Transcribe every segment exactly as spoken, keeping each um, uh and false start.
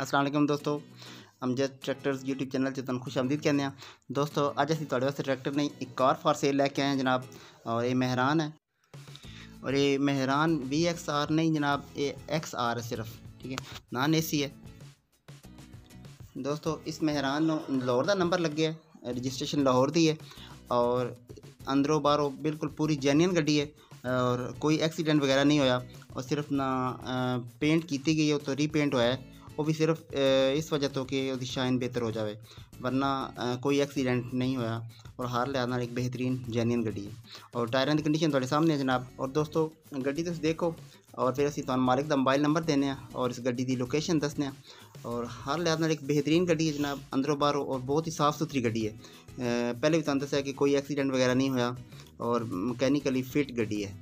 अस्सलाम वालेकुम दोस्तों, अमजद ट्रैक्टर्स यूट्यूब चैनल से तुहानू खुश आमदीद कहने दोस्तों। अज असीं तुहाडे वास्ते ट्रैक्टर नहीं एक कार फॉर सेल लैके आए जनाब, और ये मेहरान है और ये मेहरान वी एक्स आर नहीं जनाब, ये एक्स आर है सिर्फ, ठीक है, नॉन ए सी है दोस्तों। इस मेहरान लाहौर का नंबर लगे, रजिस्ट्रेशन लाहौर की है और अंदरों बाहरों बिल्कुल पूरी जेन्युइन गड्डी है और कोई एक्सीडेंट वगैरह नहीं होया, और सिर्फ ना पेंट की गई है तो रीपेंट होया है, वो भी सिर्फ इस वजह तो कि उसकी शाइन बेहतर हो जाए, वरना कोई एक्सीडेंट नहीं होया। और हर लिहाज नाल एक बेहतरीन जेन्युइन गड्डी है और टायरों की कंडीशन थोड़े सामने है जनाब। और दोस्तों गड्डी तुसीं देखो और फिर असीं तुहानू मालिक दा मोबाइल नंबर देने और इस गड्डी दी लोकेशन दसने, और हर लिहाज नाल एक बेहतरीन गड्डी है जनाब अंदरों बाहरों, और बहुत ही साफ़ सुथरी गड्डी है। पहले भी तुहानू दस्सिया कि कोई एक्सीडेंट वगैरह नहीं होया और मकैनिकली फिट गड्डी है।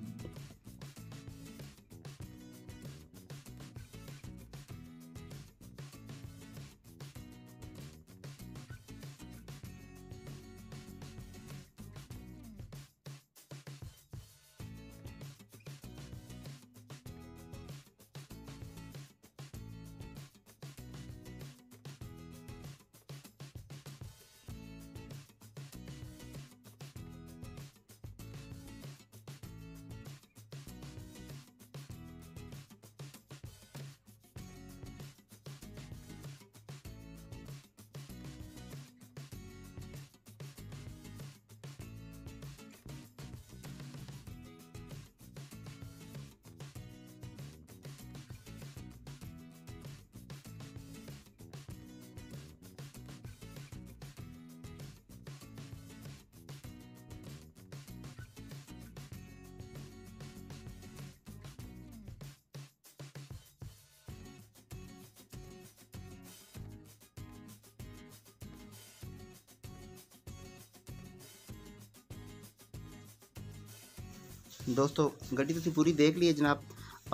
दोस्तों गड्डी तुसीं पूरी देख ली है जनाब,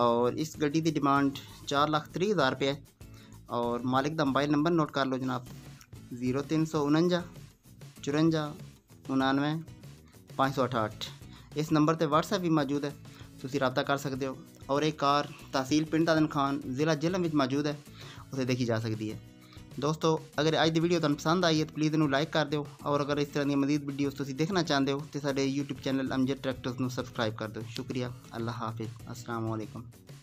और इस गड्डी की डिमांड चार लाख त्री हज़ार रुपये है। और मालिक का मोबाइल नंबर नोट कर लो जनाब, जीरो तीन सौ उनंजा चुरंजा उनानवे पाँच सौ अठाहठ। इस नंबर पर व्हाट्सएप भी मौजूद है, तुसीं रब्ता कर सकते हो। और एक कार तहसील पिंड दादन खान ज़िला जिलम में मौजूद है, उसे देखी जा सकती है। दोस्तों अगर अज की वीडियो तुहानू पसंद आई है तो प्लीज़ इनू लाइक कर दो, और अगर इस तरह की मज़ीद वीडियोज़ तुसीं देखना चाहते हो तो साडे यूट्यूब चैनल अमजद ट्रैक्टर्स नू सबसक्राइब कर दो। शुक्रिया, अल्लाह हाफिज़, अस्सलाम वालेकुम।